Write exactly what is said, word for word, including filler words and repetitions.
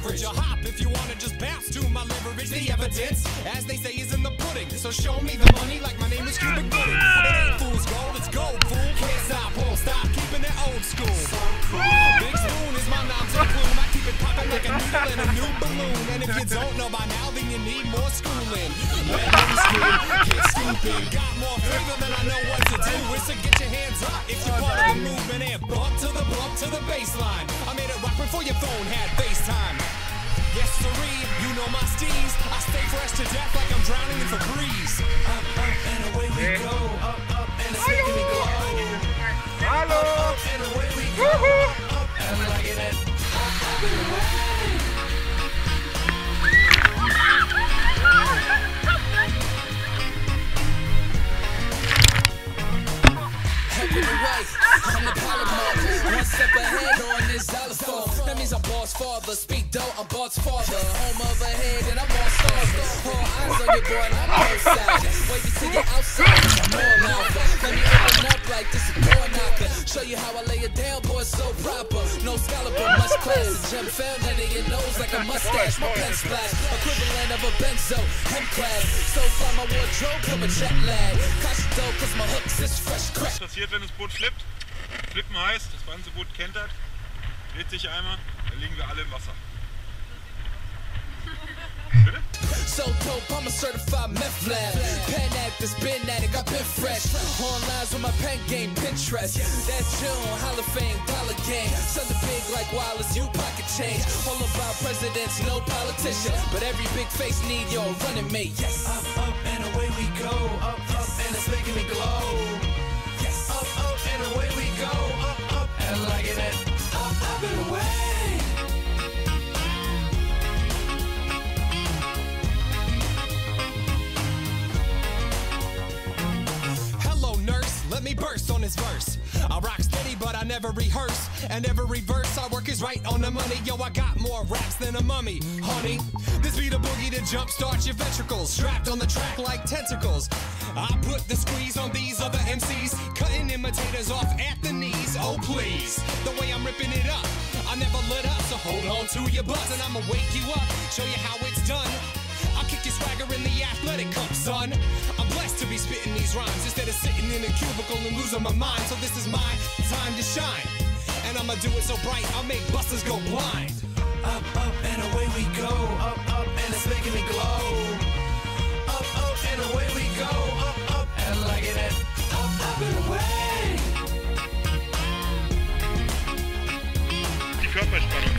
leverage. Or hop if you wanna just bounce to my leverage. The evidence, as they say, is in the pudding. So show me the money like my name is Cuban Gooding. It ain't fool's gold, it's gold, fool. Can't stop, won't stop, keeping it old school. So cool. Big spoon is my nom to plume. I keep it popping like a needle in a new balloon. And if you don't know by now, then you need more schooling. Let me school, get stupid. Got more flavor than I know what to do. It's a get your hands up if you're part of the movement. And bump to the bump to the baseline. I made it rock before your phone had FaceTime. Yes, siree, you know my steez. I stay fresh to death like I'm drowning in Febreze. Up, up, and away we go. Up, up, and away we go. Hello. Up, up, and away we go. Up, up, and like it. Up, up, and away. I'm the polymath, one step ahead on this xylophone. That means I'm boss father, speak though, I'm boss father. Home of a head and I'm boss father. All eyes on your boy and I'm outside. Wait until you're outside, I'm more louder. Let me open up like this is door knocker. Show you how I lay it down, boy, so proper. No scalper, much class, a gem found under your nose like a mustache. My pen splash, equivalent of a benzo, hem clad. So far my wardrobe, I'm a jet lag. Cash though, cause my hooks is fresh crack. Wenn das Boot flippt, flippen heißt, das ganze Boot kentert, dreht sich einmal, dann liegen wir alle im Wasser. So dope, I'm a certified meth lab. Pen actors, been addict, I've been fresh. Online with my pen game, Pinterest. That June, Hall of Fame, dollar game. Something big like Wallace, you pocket change. All about presidents, no politician. But every big face need your running mate. Yes. Up, up, and away we go. Up, up, and it's making me glow. Let me burst on this verse. I rock steady, but I never rehearse. And every verse I work is right on the money. Yo, I got more raps than a mummy, honey. This be the boogie to jumpstart your ventricles. Strapped on the track like tentacles. I put the squeeze on these other M Cs. Cutting imitators off at the knees. Oh, please. The way I'm ripping it up. I never let up, so hold on to your buzz. And I'ma wake you up, show you how it's done. I'll kick your swagger in the athletic cup, son. I'm blessed to be spitting these rhymes instead of sitting in a cubicle and losing my mind. So this is my time to shine. And I'ma do it so bright, I'll make busters go blind. Up, up, and away we go. Up, up, and it's making me glow. Up, up, and away we go. Up, up, and like it. Up, up, and away. Die Körperspannung.